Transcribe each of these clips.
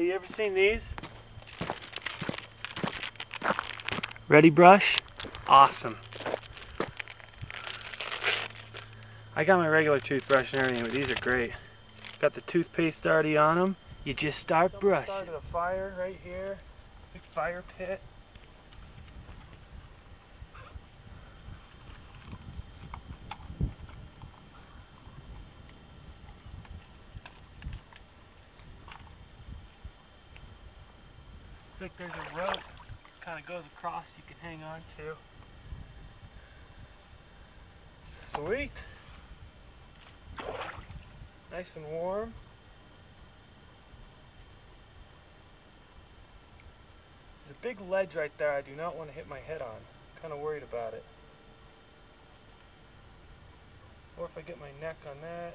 Have you ever seen these? Ready brush? Awesome. I got my regular toothbrush and everything, but these are great. Got the toothpaste already on them. You just start brushing. Started a fire right here. Big fire pit. Looks like there's a rope that kind of goes across you can hang on to. Sweet! Nice and warm. There's a big ledge right there I do not want to hit my head on. I'm kind of worried about it. Or if I get my neck on that.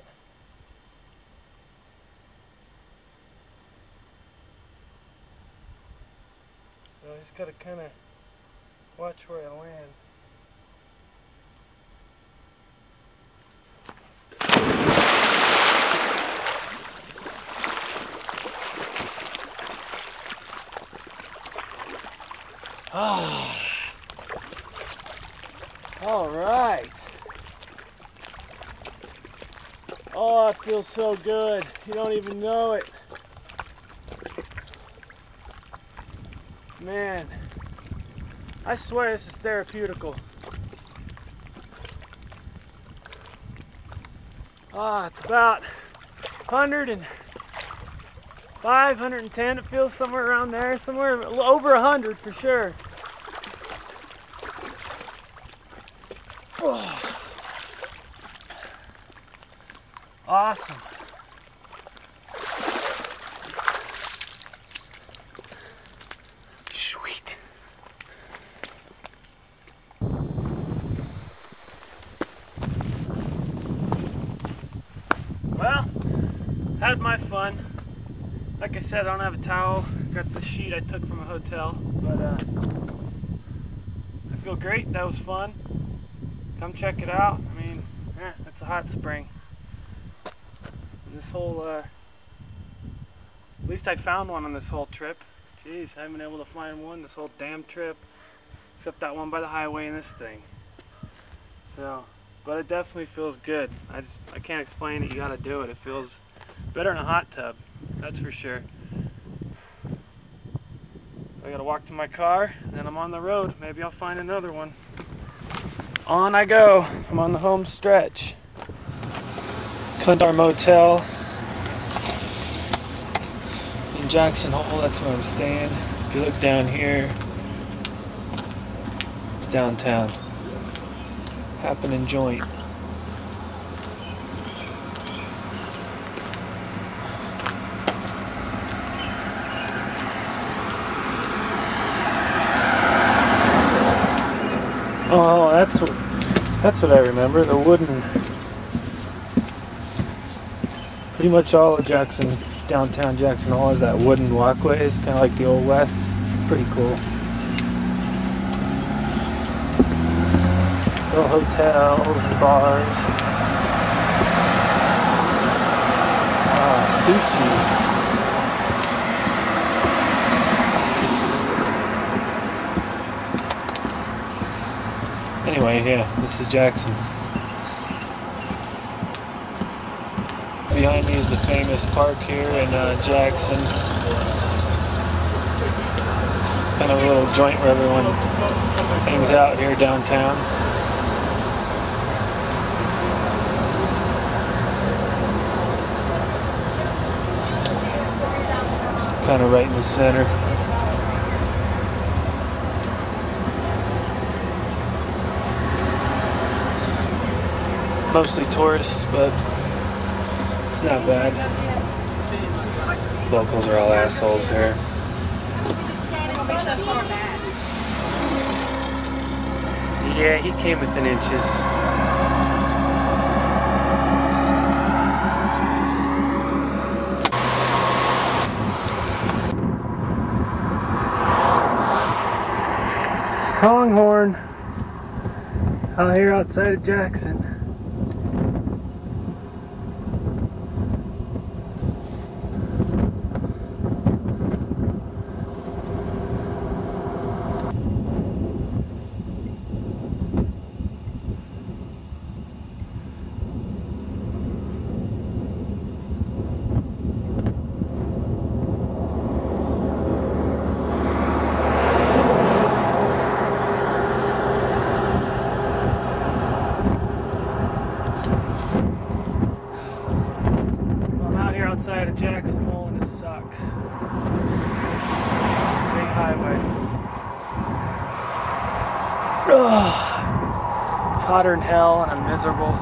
So I just got to kind of watch where I land. Oh. All right. Oh, it feels so good. You don't even know it. Man, I swear this is therapeutical. Ah, it's about 105, 110, it feels somewhere around there, somewhere over 100 for sure. Oh. Awesome. Had my fun. Like I said, I don't have a towel. Got the sheet I took from a hotel, but I feel great. That was fun. Come check it out. I mean, it's a hot spring. And this whole, at least I found one on this whole trip. Jeez, I haven't been able to find one this whole damn trip, except that one by the highway and this thing. So, but it definitely feels good. I can't explain it. You gotta do it. It feels better in a hot tub, that's for sure. I gotta walk to my car, then I'm on the road. Maybe I'll find another one. On I go. I'm on the home stretch. Clindar Motel in Jackson Hole, that's where I'm staying. If you look down here, it's downtown. Happening joint. Oh, that's what I remember, the wooden. Pretty much all of Jackson, downtown Jackson Hole is that wooden walkway. It's kind of like the Old West. It's pretty cool. Little hotels and bars. Sushi. Anyway, yeah, this is Jackson. Behind me is the famous park here in Jackson. Kind of a little joint where everyone hangs out here downtown. It's kind of right in the center. Mostly tourists, but it's not bad. Locals are all assholes here. Yeah, he came within inches. Pronghorn out here outside of Jackson. side of Jackson Hole, and it sucks. Just a big highway. Ugh. It's hotter than hell, and I'm miserable.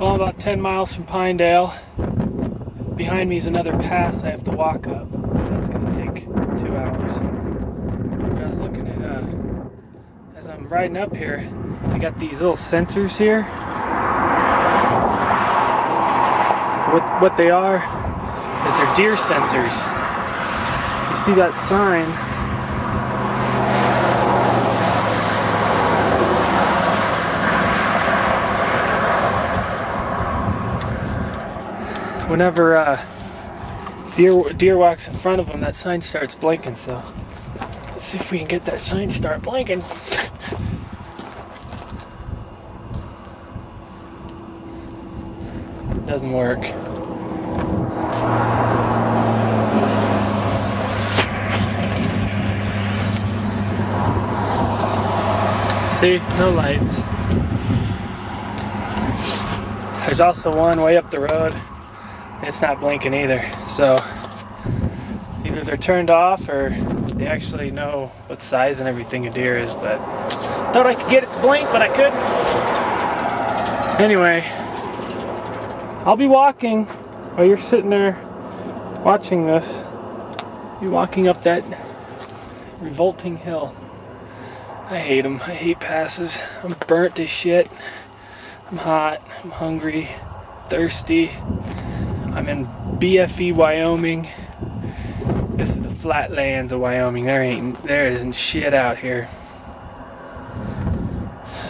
Well, I'm about 10 miles from Pinedale. Behind me is another pass I have to walk up. That's going to take 2 hours. And I was looking at, as I'm riding up here, I got these little sensors here. What they are is they're deer sensors. You see that sign? Whenever deer walks in front of them, that sign starts blinking, so let's see if we can get that sign to start blinking. Doesn't work. See? No lights. There's also one way up the road. It's not blinking either, so either they're turned off or they actually know what size and everything a deer is, but thought I could get it to blink, but I couldn't. Anyway, I'll be walking while you're sitting there watching this. I'll be walking up that revolting hill. I hate them. I hate passes. I'm burnt as shit. I'm hot. I'm hungry. Thirsty. I'm in BFE, Wyoming. This is the flatlands of Wyoming. There isn't shit out here.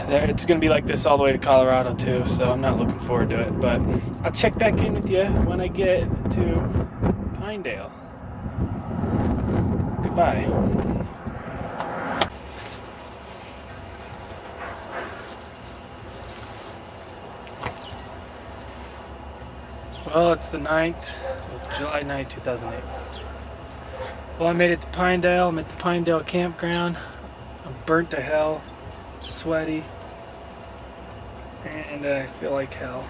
It's gonna be like this all the way to Colorado too, so I'm not looking forward to it. But I'll check back in with you when I get to Pinedale. Goodbye. Well, it's the 9th of July 9th, 2008. Well, I made it to Pinedale. I'm at the Pinedale campground. I'm burnt to hell, sweaty, and I feel like hell.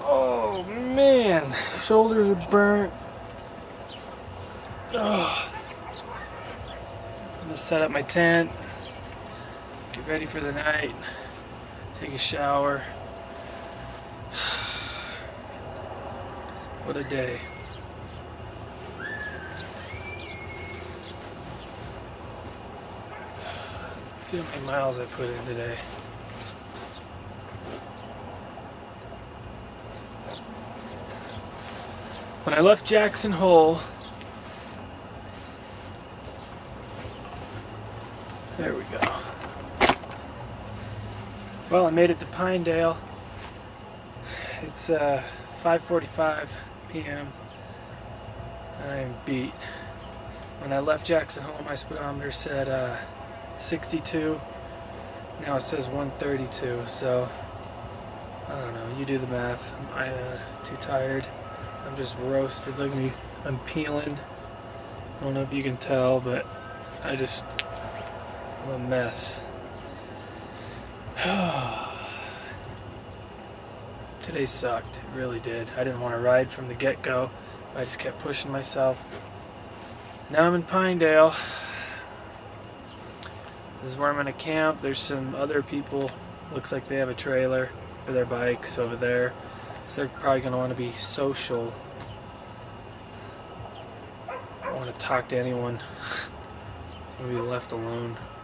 Oh, man. Shoulders are burnt. Ugh. I'm going to set up my tent, get ready for the night, take a shower. What a day. Let's see how many miles I put in today. When I left Jackson Hole, there we go. Well, I made it to Pinedale. It's 5:45 p.m. I am beat. When I left Jackson Hole, my speedometer said 62. Now it says 132. So I don't know. You do the math. I'm too tired. I'm just roasted. Look at me. I'm peeling. I don't know if you can tell, but I'm a mess. Today sucked, it really did. I didn't want to ride from the get-go. I just kept pushing myself. Now I'm in Pinedale. This is where I'm gonna camp. There's some other people, looks like they have a trailer for their bikes over there. So they're probably gonna wanna be social. I don't wanna talk to anyone. I'm gonna be left alone.